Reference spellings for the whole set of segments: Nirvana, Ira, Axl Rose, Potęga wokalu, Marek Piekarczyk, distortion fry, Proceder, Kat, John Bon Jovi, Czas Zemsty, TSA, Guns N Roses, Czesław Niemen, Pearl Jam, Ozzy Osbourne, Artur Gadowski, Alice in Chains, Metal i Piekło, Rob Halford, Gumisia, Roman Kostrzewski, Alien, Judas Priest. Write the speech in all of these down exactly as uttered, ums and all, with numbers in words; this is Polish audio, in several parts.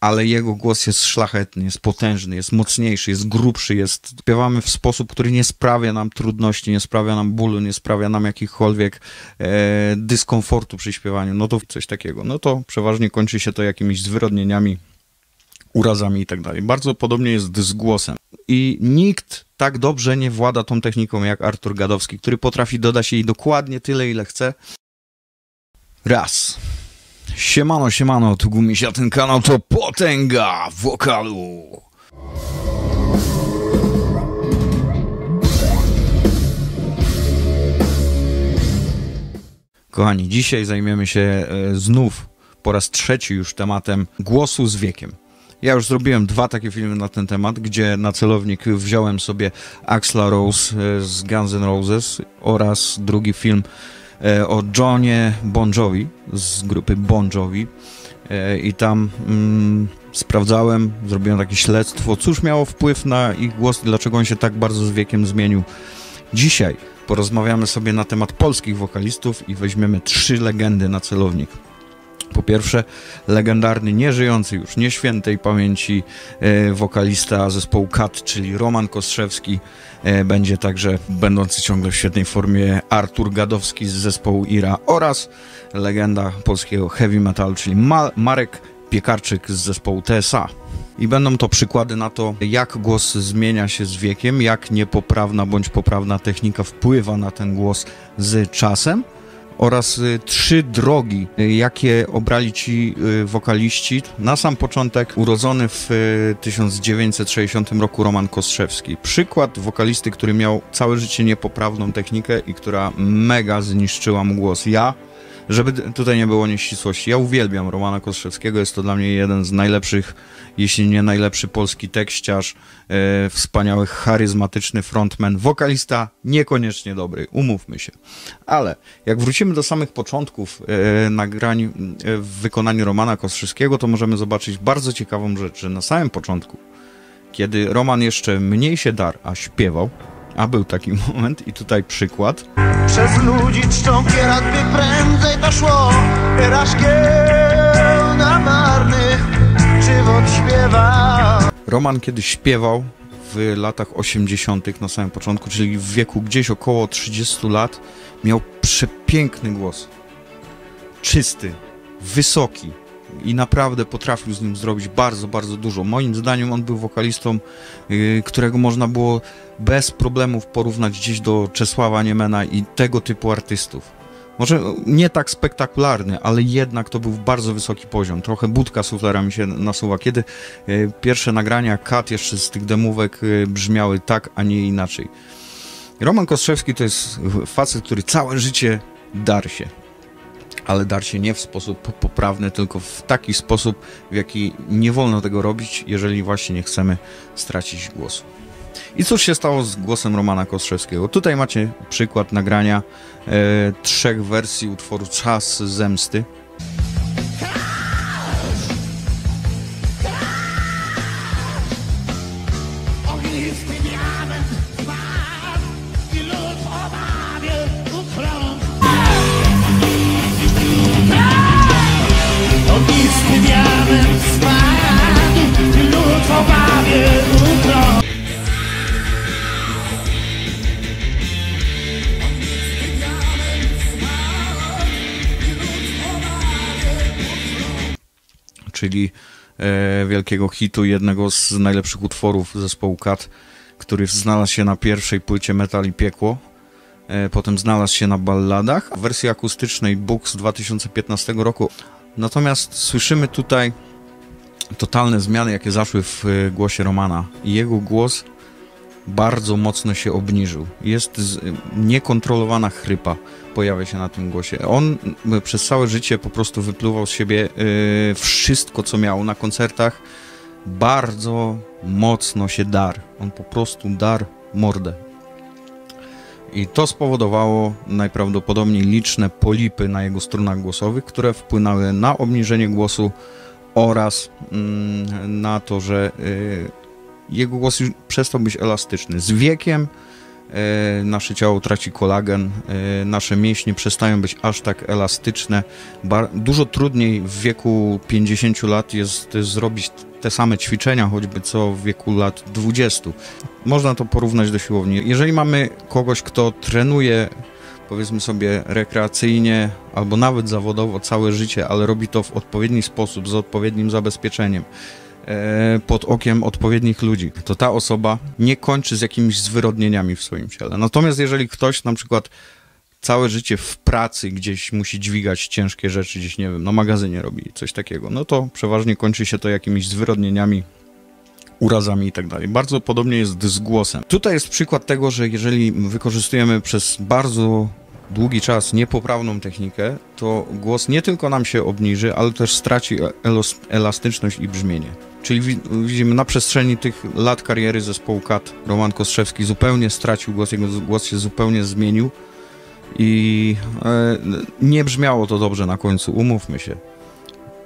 ale jego głos jest szlachetny, jest potężny, jest mocniejszy, jest grubszy, jest... śpiewamy w sposób, który nie sprawia nam trudności, nie sprawia nam bólu, nie sprawia nam jakichkolwiek e, dyskomfortu przy śpiewaniu. No to coś takiego. No to przeważnie kończy się to jakimiś zwyrodnieniami, urazami i tak dalej. Bardzo podobnie jest z głosem. I nikt tak dobrze nie włada tą techniką jak Artur Gadowski, który potrafi dodać jej dokładnie tyle, ile chce. Raz. Siemano, siemano, tu Gumisia, ten kanał to Potęga Wokalu. Kochani, dzisiaj zajmiemy się znów po raz trzeci już tematem głosu z wiekiem. Ja już zrobiłem dwa takie filmy na ten temat, gdzie na celownik wziąłem sobie Axla Rose z Guns N Roses oraz drugi film o Johnie Bon Jovi z grupy Bon Jovi i tam mm, sprawdzałem, zrobiłem takie śledztwo, cóż miało wpływ na ich głos i dlaczego on się tak bardzo z wiekiem zmienił. Dzisiaj porozmawiamy sobie na temat polskich wokalistów i weźmiemy trzy legendy na celownik. Po pierwsze, legendarny, nieżyjący już, nieświętej pamięci e, wokalista zespołu Kat, czyli Roman Kostrzewski. E, będzie także będący ciągle w świetnej formie Artur Gadowski z zespołu Ira oraz legenda polskiego heavy metalu, czyli Ma Marek Piekarczyk z zespołu T S A. I będą to przykłady na to, jak głos zmienia się z wiekiem, jak niepoprawna bądź poprawna technika wpływa na ten głos z czasem. Oraz trzy drogi, jakie obrali ci wokaliści. Na sam początek urodzony w tysiąc dziewięćset sześćdziesiątym roku Roman Kostrzewski. Przykład wokalisty, który miał całe życie niepoprawną technikę i która mega zniszczyła mu głos. Ja, żeby tutaj nie było nieścisłości, ja uwielbiam Romana Kostrzewskiego, jest to dla mnie jeden z najlepszych, jeśli nie najlepszy polski tekściarz, e, wspaniały, charyzmatyczny frontman, wokalista, niekoniecznie dobry, umówmy się. Ale jak wrócimy do samych początków e, nagrań e, w wykonaniu Romana Kostrzewskiego, to możemy zobaczyć bardzo ciekawą rzecz, że na samym początku, kiedy Roman jeszcze mniej się dar, a śpiewał, a był taki moment i tutaj przykład. Przez ludzi czczą kierat, by prędzej to szło, rażkieł na marny, żywot śpiewa. Roman kiedyś śpiewał w latach osiemdziesiątych na samym początku, czyli w wieku gdzieś około trzydziestu lat, miał przepiękny głos. Czysty, wysoki. I naprawdę potrafił z nim zrobić bardzo, bardzo dużo. Moim zdaniem on był wokalistą, którego można było bez problemów porównać gdzieś do Czesława Niemena i tego typu artystów. Może nie tak spektakularny, ale jednak to był bardzo wysoki poziom. Trochę budka suflera mi się nasuwa. Kiedy pierwsze nagrania Kat jeszcze z tych demówek brzmiały tak, a nie inaczej. Roman Kostrzewski to jest facet, który całe życie darł się. Ale dar się nie w sposób poprawny, tylko w taki sposób, w jaki nie wolno tego robić, jeżeli właśnie nie chcemy stracić głosu. I cóż się stało z głosem Romana Kostrzewskiego? Tutaj macie przykład nagrania e, trzech wersji utworu Czas Zemsty. Czyli e, wielkiego hitu, jednego z najlepszych utworów zespołu Kat, który znalazł się na pierwszej płycie Metal i Piekło, e, potem znalazł się na balladach, w wersji akustycznej Books z dwa tysiące piętnastego roku. Natomiast słyszymy tutaj totalne zmiany, jakie zaszły w głosie Romana. Jego głos bardzo mocno się obniżył. Jest z, niekontrolowana chrypa pojawia się na tym głosie. On przez całe życie po prostu wypluwał z siebie yy, wszystko, co miał na koncertach. Bardzo mocno się darł. On po prostu darł mordę. I to spowodowało najprawdopodobniej liczne polipy na jego strunach głosowych, które wpłynęły na obniżenie głosu oraz yy, na to, że... Yy, jego głos już przestał być elastyczny. Z wiekiem nasze ciało traci kolagen, nasze mięśnie przestają być aż tak elastyczne. Dużo trudniej w wieku pięćdziesięciu lat jest zrobić te same ćwiczenia, choćby co w wieku lat dwudziestu. Można to porównać do siłowni. Jeżeli mamy kogoś, kto trenuje, powiedzmy sobie, rekreacyjnie albo nawet zawodowo całe życie, ale robi to w odpowiedni sposób, z odpowiednim zabezpieczeniem, pod okiem odpowiednich ludzi, to ta osoba nie kończy z jakimiś zwyrodnieniami w swoim ciele. Natomiast jeżeli ktoś na przykład całe życie w pracy gdzieś musi dźwigać ciężkie rzeczy, gdzieś, nie wiem, na magazynie robi coś takiego, no to przeważnie kończy się to jakimiś zwyrodnieniami, urazami i tak dalej. Bardzo podobnie jest z głosem. Tutaj jest przykład tego, że jeżeli wykorzystujemy przez bardzo długi czas niepoprawną technikę, to głos nie tylko nam się obniży, ale też straci elastyczność i brzmienie. Czyli widzimy, na przestrzeni tych lat kariery zespołu Kat Roman Kostrzewski zupełnie stracił głos, jego głos się zupełnie zmienił i nie brzmiało to dobrze na końcu, umówmy się.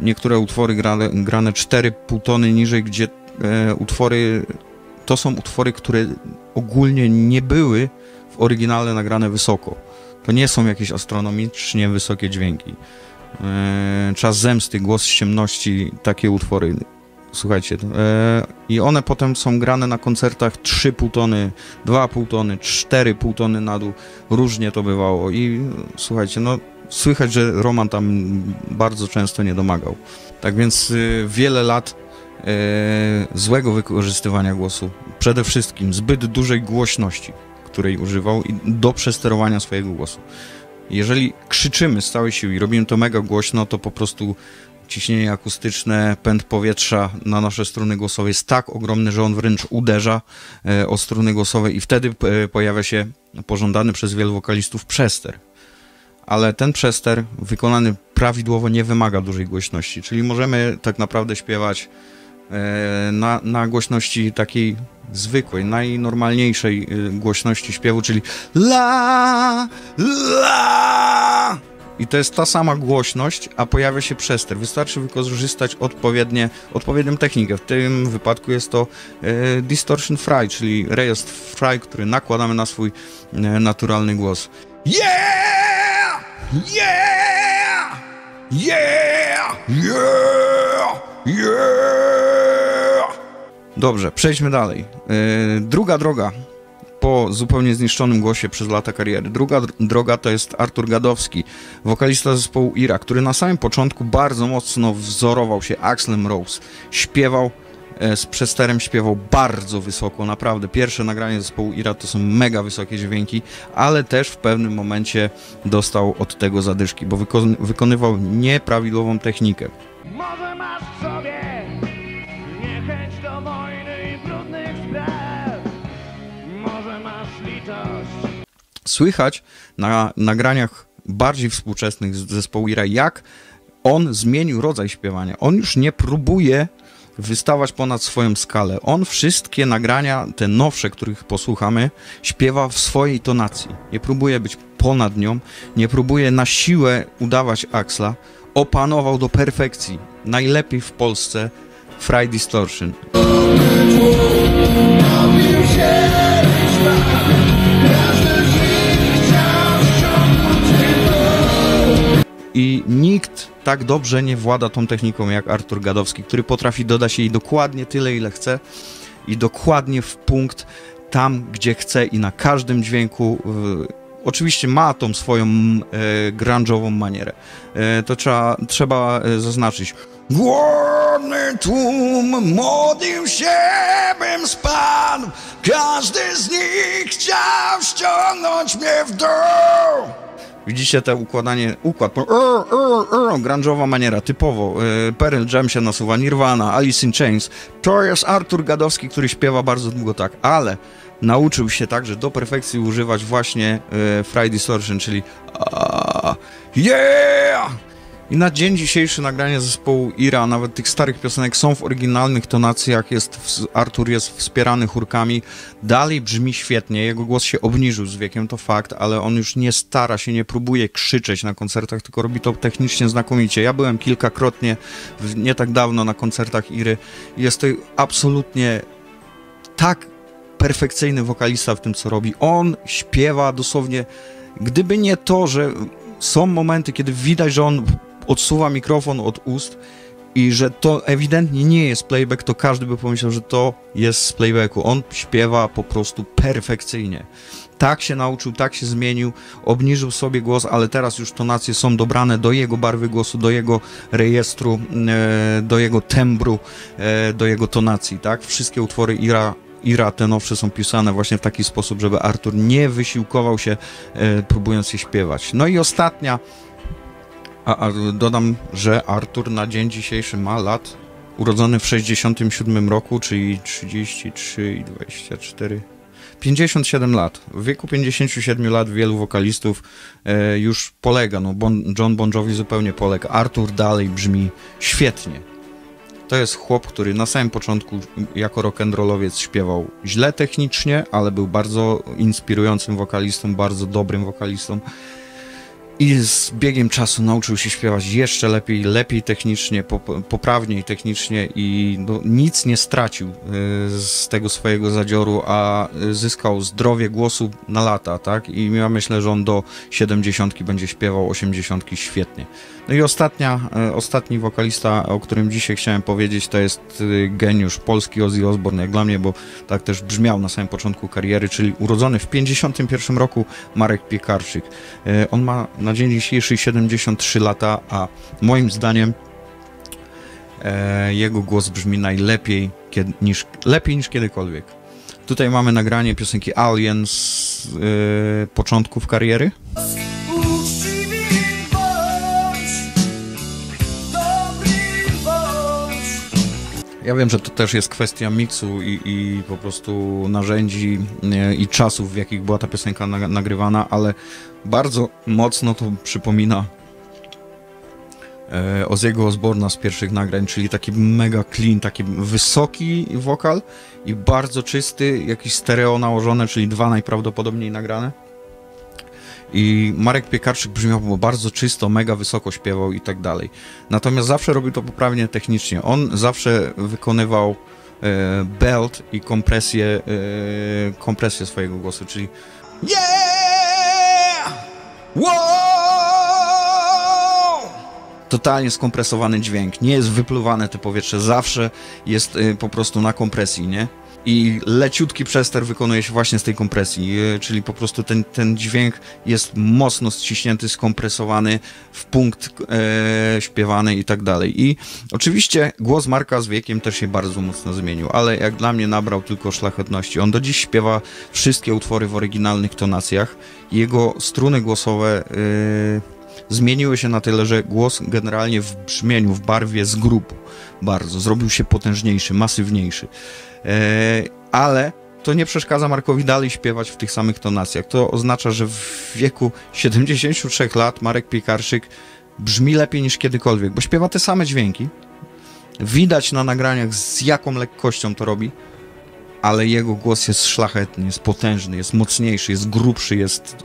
Niektóre utwory grane, grane cztery i pół tony niżej, gdzie utwory, to są utwory, które ogólnie nie były w oryginale nagrane wysoko. To nie są jakieś astronomicznie wysokie dźwięki. Czas zemsty, głos z ciemności, takie utwory, słuchajcie. I one potem są grane na koncertach trzy i pół tony, dwa i pół tony, cztery i pół tony na dół. Różnie to bywało i słuchajcie, no słychać, że Roman tam bardzo często nie domagał. Tak więc wiele lat złego wykorzystywania głosu. Przede wszystkim zbyt dużej głośności, której używał, i do przesterowania swojego głosu. Jeżeli krzyczymy z całej siły i robimy to mega głośno, to po prostu ciśnienie akustyczne, pęd powietrza na nasze struny głosowe jest tak ogromny, że on wręcz uderza o struny głosowe i wtedy pojawia się pożądany przez wielu wokalistów przester. Ale ten przester wykonany prawidłowo nie wymaga dużej głośności, czyli możemy tak naprawdę śpiewać na, na głośności takiej zwykłej, najnormalniejszej głośności śpiewu, czyli la, la. I to jest ta sama głośność, a pojawia się przester. Wystarczy wykorzystać odpowiednie, odpowiednią technikę. W tym wypadku jest to e, distortion fry, czyli rejestr fry, który nakładamy na swój e, naturalny głos. Yeah! Yeah! Yeah! Yeah! Yeah! Dobrze, przejdźmy dalej. E, druga droga po zupełnie zniszczonym głosie przez lata kariery. Druga droga to jest Artur Gadowski, wokalista zespołu Ira, który na samym początku bardzo mocno wzorował się Axlem Rose. Śpiewał e, z przesterem, śpiewał bardzo wysoko, naprawdę. Pierwsze nagranie zespołu Ira to są mega wysokie dźwięki, ale też w pewnym momencie dostał od tego zadyszki, bo wyko- wykonywał nieprawidłową technikę. Może masz w sobie niechęć do wojny i brudnych spraw. Słychać na nagraniach bardziej współczesnych z zespołu Ira, jak on zmienił rodzaj śpiewania. On już nie próbuje wystawać ponad swoją skalę. On wszystkie nagrania, te nowsze, których posłuchamy, śpiewa w swojej tonacji. Nie próbuje być ponad nią, nie próbuje na siłę udawać Axla. Opanował do perfekcji, najlepiej w Polsce, fry distortion. I nikt tak dobrze nie włada tą techniką jak Artur Gadowski, który potrafi dodać jej dokładnie tyle, ile chce i dokładnie w punkt tam, gdzie chce i na każdym dźwięku. Oczywiście ma tą swoją e, grunge'ową manierę. E, to trzeba, trzeba zaznaczyć. Głodny tłum, modlił się, bym spadł. Każdy z nich chciał ściągnąć mnie w dół. Widzicie to układanie, układ, grunge'owa maniera, typowo, Pearl Jam się nasuwa, Nirvana, Alice in Chains. To jest Artur Gadowski, który śpiewa bardzo długo tak, ale nauczył się także do perfekcji używać właśnie fry distortion, czyli yeah! I na dzień dzisiejszy nagranie zespołu Ira, nawet tych starych piosenek, są w oryginalnych tonacjach, jest, Artur jest wspierany chórkami, dalej brzmi świetnie, jego głos się obniżył z wiekiem, to fakt, ale on już nie stara się, nie próbuje krzyczeć na koncertach, tylko robi to technicznie znakomicie. Ja byłem kilkakrotnie, nie tak dawno, na koncertach Iry, jest to absolutnie tak perfekcyjny wokalista w tym, co robi. On śpiewa dosłownie, gdyby nie to, że są momenty, kiedy widać, że on odsuwa mikrofon od ust i że to ewidentnie nie jest playback, to każdy by pomyślał, że to jest z playbacku. On śpiewa po prostu perfekcyjnie. Tak się nauczył, tak się zmienił, obniżył sobie głos, ale teraz już tonacje są dobrane do jego barwy głosu, do jego rejestru, do jego tembru, do jego tonacji, tak? Wszystkie utwory Ira, Ira te nowsze są pisane właśnie w taki sposób, żeby Artur nie wysiłkował się, próbując je śpiewać. No i ostatnia, a, a dodam, że Artur na dzień dzisiejszy ma lat, urodzony w sześćdziesiątym siódmym roku, czyli trzydzieści trzy i dwadzieścia cztery... pięćdziesiąt siedem lat. W wieku pięćdziesięciu siedmiu lat wielu wokalistów e, już polega. No, bon, John Bon Jovi zupełnie polega. Artur dalej brzmi świetnie. To jest chłop, który na samym początku jako rock'n'rollowiec śpiewał źle technicznie, ale był bardzo inspirującym wokalistą, bardzo dobrym wokalistą. I z biegiem czasu nauczył się śpiewać jeszcze lepiej, lepiej technicznie, poprawniej technicznie i no, nic nie stracił z tego swojego zadzioru, a zyskał zdrowie głosu na lata, tak? I ja myślę, że on do siedemdziesiątki będzie śpiewał, osiemdziesiątki świetnie. No i ostatnia, ostatni wokalista, o którym dzisiaj chciałem powiedzieć, to jest geniusz polski Ozzy Osbourne, jak dla mnie, bo tak też brzmiał na samym początku kariery, czyli urodzony w pięćdziesiątym pierwszym roku Marek Piekarczyk. On ma na dzień dzisiejszy siedemdziesiąt trzy lata, a moim zdaniem e, jego głos brzmi najlepiej kiedy, niż, lepiej niż kiedykolwiek. Tutaj mamy nagranie piosenki Alien z e, początków kariery. Ja wiem, że to też jest kwestia miksu i, i po prostu narzędzi e, i czasów, w jakich była ta piosenka na, nagrywana, ale bardzo mocno to przypomina e, Ozzy'ego Osbourna z pierwszych nagrań, czyli taki mega clean, taki wysoki wokal i bardzo czysty, jakiś stereo nałożone, czyli dwa najprawdopodobniej nagrane. I Marek Piekarczyk brzmiał bardzo czysto, mega wysoko śpiewał i tak dalej. Natomiast zawsze robił to poprawnie technicznie. On zawsze wykonywał e, belt i kompresję, e, kompresję swojego głosu, czyli yeah! Wow! Totalnie skompresowany dźwięk, nie jest wypluwane to powietrze, zawsze jest e, po prostu na kompresji, nie? I leciutki przester wykonuje się właśnie z tej kompresji, czyli po prostu ten, ten dźwięk jest mocno ściśnięty, skompresowany, w punkt e, śpiewany i tak dalej. I oczywiście głos Marka z wiekiem też się bardzo mocno zmienił, ale jak dla mnie nabrał tylko szlachetności. On do dziś śpiewa wszystkie utwory w oryginalnych tonacjach. Jego struny głosowe e, zmieniły się na tyle, że głos generalnie w brzmieniu, w barwie zgrubł bardzo. Zrobił się potężniejszy, masywniejszy. Ale to nie przeszkadza Markowi dalej śpiewać w tych samych tonacjach. To oznacza, że w wieku siedemdziesięciu trzech lat Marek Piekarczyk brzmi lepiej niż kiedykolwiek, bo śpiewa te same dźwięki. Widać na nagraniach, z jaką lekkością to robi, ale jego głos jest szlachetny, jest potężny, jest mocniejszy, jest grubszy, jest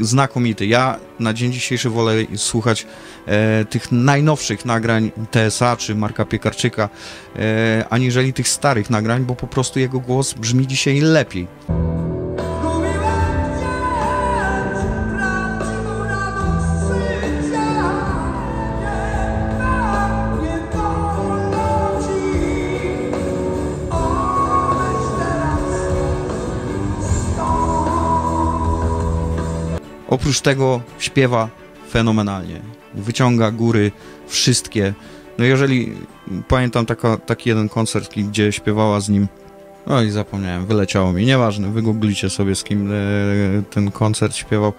znakomity. Ja na dzień dzisiejszy wolę słuchać e, tych najnowszych nagrań T S A czy Marka Piekarczyka, e, aniżeli tych starych nagrań, bo po prostu jego głos brzmi dzisiaj lepiej. Oprócz tego śpiewa fenomenalnie, wyciąga góry wszystkie. No jeżeli pamiętam taka, taki jeden koncert, gdzie śpiewała z nim, no i zapomniałem, wyleciało mi, nieważne, wygooglicie sobie, z kim e, ten koncert śpiewał.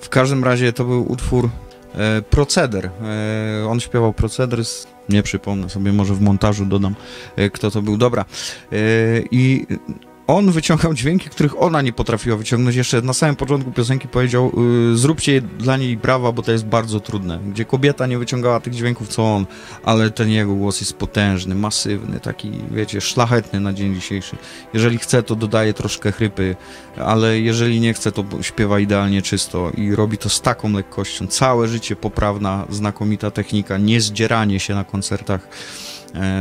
W każdym razie to był utwór e, Proceder, e, on śpiewał Proceder, z, nie przypomnę sobie, może w montażu dodam, e, kto to był, dobra. E, i on wyciągał dźwięki, których ona nie potrafiła wyciągnąć. Jeszcze na samym początku piosenki powiedział, yy, zróbcie dla niej brawa, bo to jest bardzo trudne. Gdzie kobieta nie wyciągała tych dźwięków, co on, ale ten jego głos jest potężny, masywny, taki, wiecie, szlachetny na dzień dzisiejszy. Jeżeli chce, to dodaje troszkę chrypy, ale jeżeli nie chce, to śpiewa idealnie czysto i robi to z taką lekkością. Całe życie poprawna, znakomita technika, niezdzieranie się na koncertach.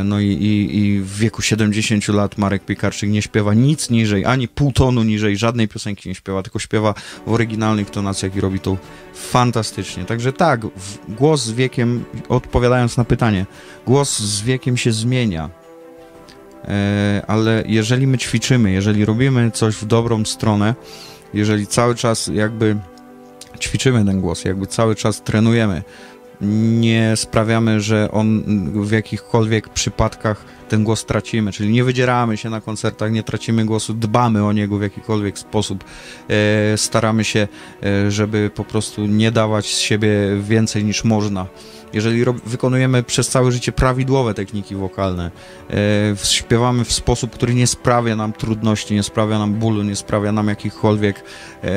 No i, i, i w wieku siedemdziesięciu lat Marek Piekarczyk nie śpiewa nic niżej, ani pół tonu niżej, żadnej piosenki nie śpiewa, tylko śpiewa w oryginalnych tonacjach i robi to fantastycznie. Także tak, głos z wiekiem, odpowiadając na pytanie, głos z wiekiem się zmienia, ale jeżeli my ćwiczymy, jeżeli robimy coś w dobrą stronę, jeżeli cały czas jakby ćwiczymy ten głos, jakby cały czas trenujemy, nie sprawiamy, że on w jakichkolwiek przypadkach ten głos tracimy, czyli nie wydzieramy się na koncertach, nie tracimy głosu, dbamy o niego w jakikolwiek sposób, e, staramy się, e, żeby po prostu nie dawać z siebie więcej niż można. Jeżeli wykonujemy przez całe życie prawidłowe techniki wokalne, e, śpiewamy w sposób, który nie sprawia nam trudności, nie sprawia nam bólu, nie sprawia nam jakichkolwiek e,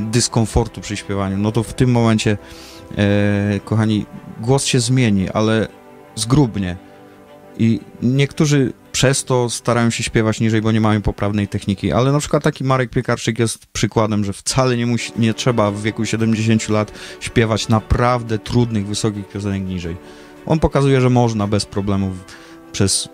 dyskomfortu przy śpiewaniu, no to w tym momencie, e, kochani, głos się zmieni, ale zgrubnie. I niektórzy przez to starają się śpiewać niżej, bo nie mają poprawnej techniki, ale na przykład taki Marek Piekarczyk jest przykładem, że wcale nie, musi, nie trzeba w wieku siedemdziesięciu lat śpiewać naprawdę trudnych, wysokich piosenek niżej. On pokazuje, że można bez problemów przez,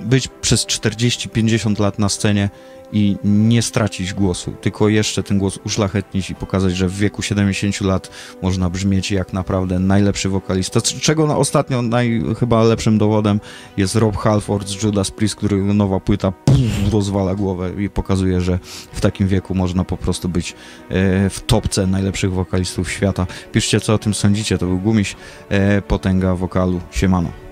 być przez czterdzieści pięćdziesiąt lat na scenie i nie stracić głosu, tylko jeszcze ten głos uszlachetnić i pokazać, że w wieku siedemdziesięciu lat można brzmieć jak naprawdę najlepszy wokalista, czego ostatnio naj, chyba lepszym dowodem jest Rob Halford z Judas Priest, którego nowa płyta pff, rozwala głowę i pokazuje, że w takim wieku można po prostu być e, w topce najlepszych wokalistów świata. Piszcie, co o tym sądzicie. To był Gumiś, e, Potęga Wokalu. Siemano.